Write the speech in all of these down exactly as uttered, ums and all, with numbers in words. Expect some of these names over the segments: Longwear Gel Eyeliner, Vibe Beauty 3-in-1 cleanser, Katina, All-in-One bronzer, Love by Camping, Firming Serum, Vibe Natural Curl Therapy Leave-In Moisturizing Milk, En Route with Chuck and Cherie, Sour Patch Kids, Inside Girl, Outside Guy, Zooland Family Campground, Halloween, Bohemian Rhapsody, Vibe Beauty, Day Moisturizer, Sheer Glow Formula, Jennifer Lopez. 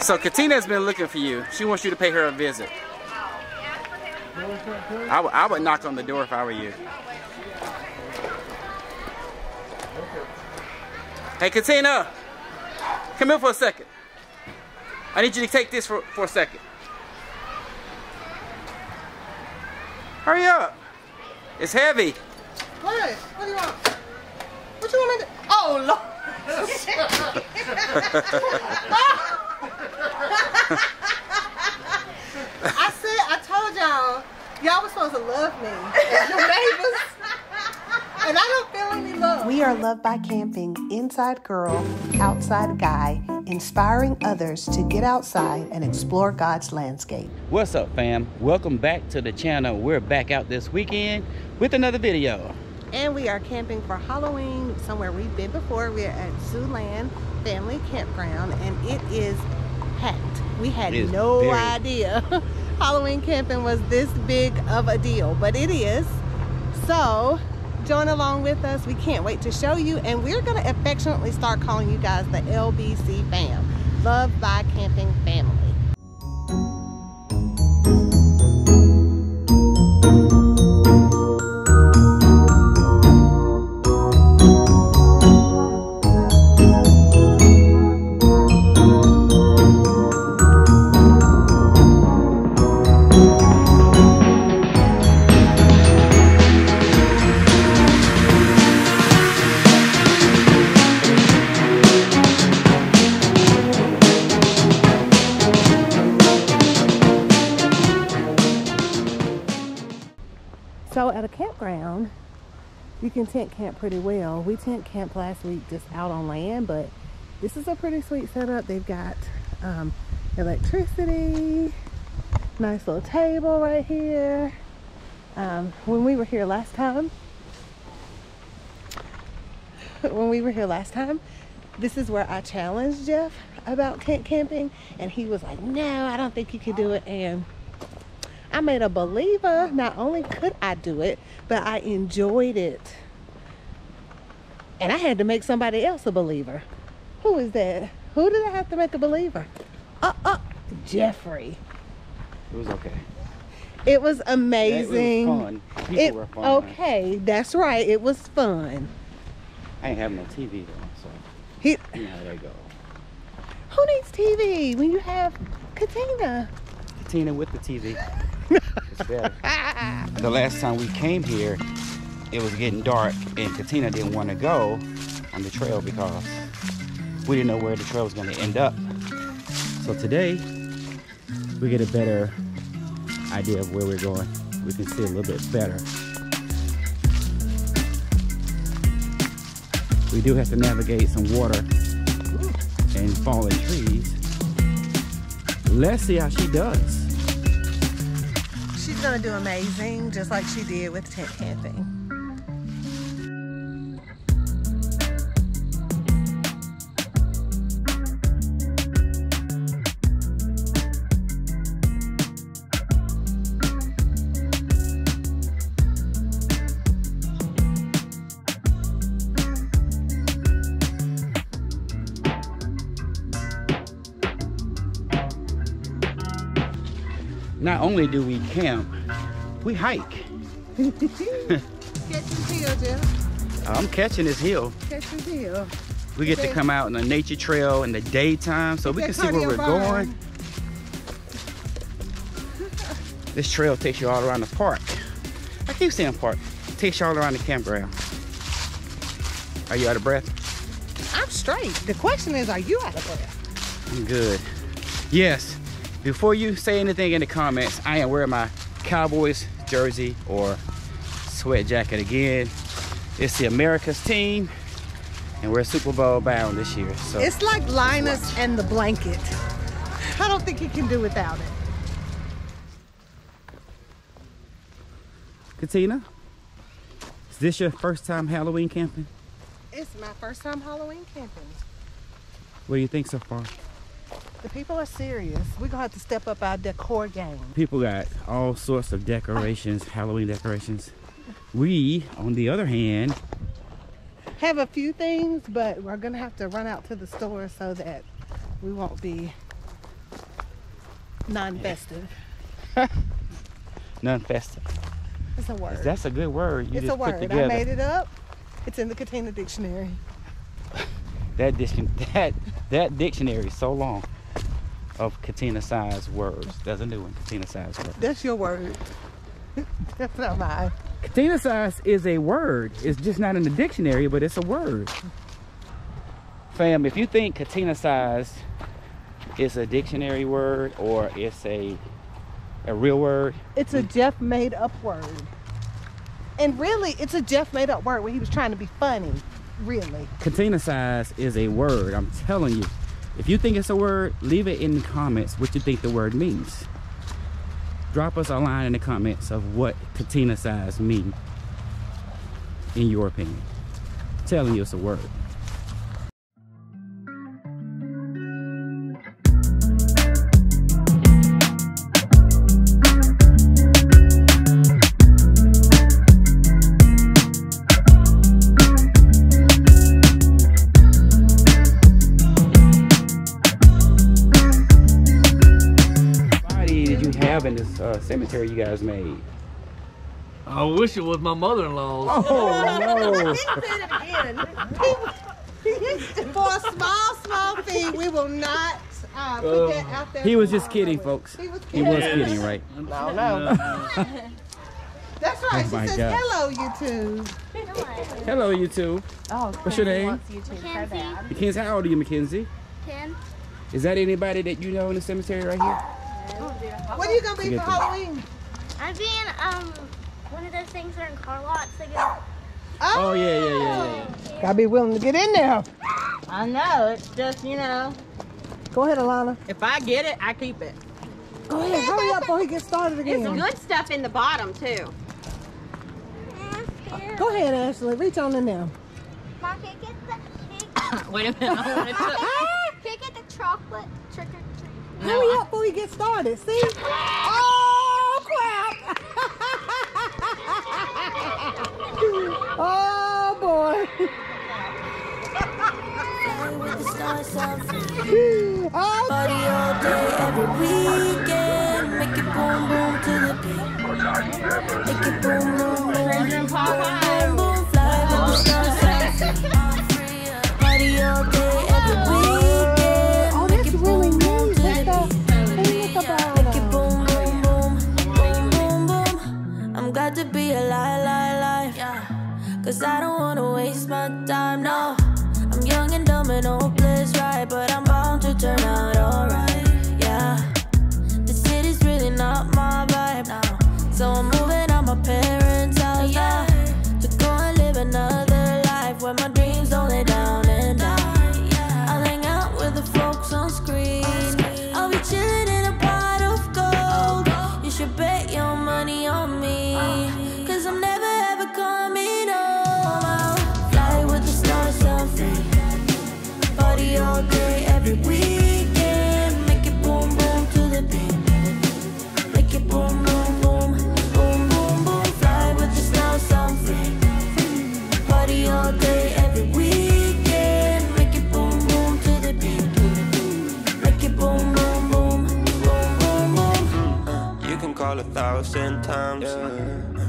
So Katina's been looking for you. She wants you to pay her a visit. I, I would knock on the door if I were you. Hey Katina, come here for a second. I need you to take this for, for a second. Hurry up. It's heavy. What? What do you want? What you want me to do? Oh, Lord. I said, I told y'all, y'all was supposed to love me as your neighbors. And I don't feel any love. We are Love by Camping, Inside Girl, Outside Guy, inspiring others to get outside and explore God's landscape. What's up, fam? Welcome back to the channel. We're back out this weekend with another video. And we are camping for Halloween, somewhere we've been before. We're at Zooland Family Campground, and it is packed. We had no idea Halloween camping was this big of a deal, but it is. So join along with us. We can't wait to show you, and we're going to affectionately start calling you guys the L B C fam, Love by Camping family. So at a campground, you can tent camp pretty well. We tent camped last week just out on land, but this is a pretty sweet setup. They've got um, electricity, nice little table right here. Um, when we were here last time, when we were here last time, this is where I challenged Jeff about tent camping, and he was like, no, I don't think you can do it. And I made a believer. Not only could I do it, but I enjoyed it. And I had to make somebody else a believer. Who is that? Who did I have to make a believer? Uh, uh, Jeffrey. It was okay. It was amazing. It was fun. People it, were fun. Okay, that's right. It was fun. I ain't have no T V though, so. He, you know, there you go. Who needs T V when you have Katina? Katina with the T V. The last time we came here, it was getting dark, and Katina didn't want to go on the trail because we didn't know where the trail was going to end up. So today, we get a better idea of where we're going. We can see a little bit better. We do have to navigate some water and fallen trees. Let's see how she does. She's gonna do amazing, just like she did with tent camping. Not only do we camp, we hike. Catch his heel, Jeff. I'm catching his heel. Catch his heel. We get to come out on a nature trail in the daytime so we can see where we're going. This trail takes you all around the park. I keep saying park. It takes you all around the campground. Are you out of breath? I'm straight. The question is, are you out of breath? I'm good. Yes. Before you say anything in the comments, I am wearing my Cowboys jersey or sweat jacket again. It's the America's team, and we're Super Bowl bound this year. So it's like Linus and the blanket. I don't think you can do without it. Katina, is this your first time Halloween camping? It's my first time Halloween camping. What do you think so far? The people are serious. We're going to have to step up our decor game. People got all sorts of decorations, oh. Halloween decorations. We, on the other hand, have a few things, but we're going to have to run out to the store so that we won't be Non-festive. Non-festive. It's a word. That's a good word. You it's just a word. Put together. I made it up. It's in the Katina dictionary. That diction that that dictionary is so long of Katina size words. That's a new one. Katina size words. That's your word. That's not mine. Katina size is a word. It's just not in the dictionary, but it's a word. Fam, if you think Katina size is a dictionary word or it's a a real word, it's a Jeff made up word. And really, it's a Jeff made up word where he was trying to be funny. Really, Katina size is a word. I'm telling you, if you think it's a word, leave it in the comments what you think the word means. Drop us a line in the comments of what Katina size means in your opinion. I'm telling you, it's a word. Uh, cemetery you guys made. I wish it was my mother-in-law's. Oh no! He said it again. For a small, small thing, we will not uh, put uh, that out there. He was just kidding, folks. He was kidding. He was kidding, right? No, no. That's right. Oh, she says, God. Hello, YouTube. Hello, YouTube. Oh, what's your name? McKenzie. McKenzie, how old are you, McKenzie? ten. Is that anybody that you know in the cemetery right here? What are you gonna be for Halloween? I'm being um one of those things that are in car lots. They go. Oh, oh yeah, yeah, yeah, yeah. Gotta be willing to get in there. I know. It's just, you know. Go ahead, Alana. If I get it, I keep it. Go ahead. Hurry up before he gets started again. There's good stuff in the bottom too. Uh, go ahead, Ashley. Reach on in there. Mom, can I get the chicken? Wait a minute. I want to. Can I get the chocolate trick or? No, hurry up before we get started, see? Oh, crap! Oh, boy. Oh, that's really neat. I'm glad to be alive, alive, alive. Yeah. Cause I don't wanna waste my time, no. I'm young and dumb and hopeless, right? But I'm bound to turn out alright, yeah. The city's really not my vibe now. So I'm moving out my parents' house, yeah. To go and live another life where my dreams don't lay down and die, yeah. I'll hang out with the folks on screen. I'll be chilling in a pot of gold. You should bet your money on me. Cause I'm never ever coming home. Fly with the stars, I'm free. Party all day, every weekend. Make it boom, boom to the beat. Make it boom, boom, boom. Boom, boom, boom. Fly with the stars, I'm free. Party all day, every weekend. Make it boom, boom to the beat. Make it boom, boom, boom. Boom, boom, boom. You can call a thousand times, yeah.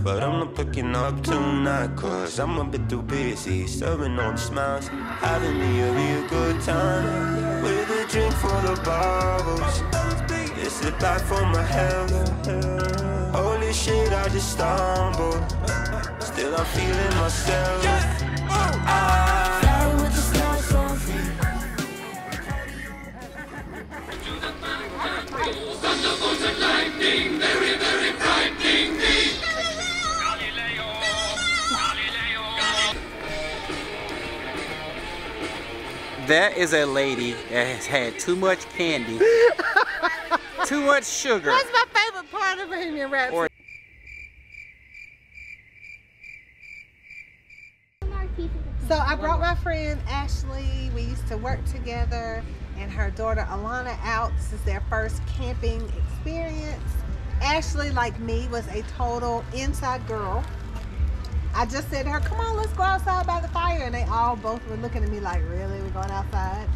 But I'm not picking up tonight, cause I'm a bit too busy serving all the smiles, having me a real good time, with a drink full of bubbles. It's the back for my health. Holy shit, I just stumbled. Still I'm feeling myself. I fly with the stars on me. Thunderbolts and lightning, very, very frightening me. That is a lady that has had too much candy, too much sugar. What's my favorite part of Bohemian Rhapsody? So I brought my friend Ashley. We used to work together, and her daughter Alana out. This is their first camping experience. Ashley, like me, was a total inside girl. I just said to her, come on, let's go outside by the fire. And they all both were looking at me like, really, we're going outside?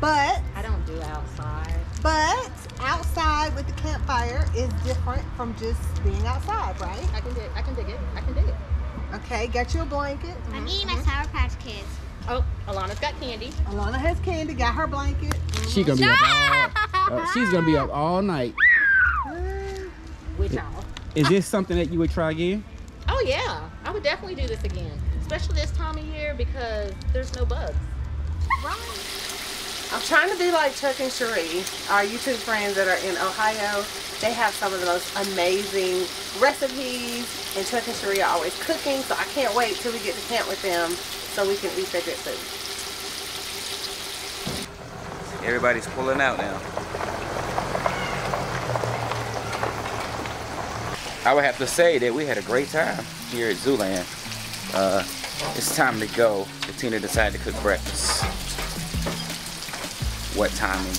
But I don't do outside. But outside inside with the campfire is different from just being outside, right? I can dig, I can dig it. I can dig it. Okay, get you a blanket. Mm-hmm. I'm eating my Sour Patch Kids. Oh, Alana's got candy. Alana has candy, got her blanket. Mm-hmm. She gonna be up all, uh, she's going to be up all night. With y'all. Is this something that you would try again? Oh, yeah. I would definitely do this again. Especially this time of year because there's no bugs. Right. I'm trying to be like Chuck and Cherie, our YouTube friends that are in Ohio. They have some of the most amazing recipes, and Chuck and Cherie are always cooking, so I can't wait till we get to camp with them so we can eat their good food. Everybody's pulling out now. I would have to say that we had a great time here at Zooland. Uh, it's time to go. Tina decided to cook breakfast. What timing.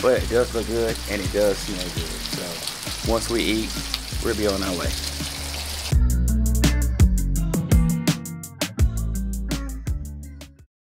But it does look good and it does smell good. So once we eat, we'll be on our way.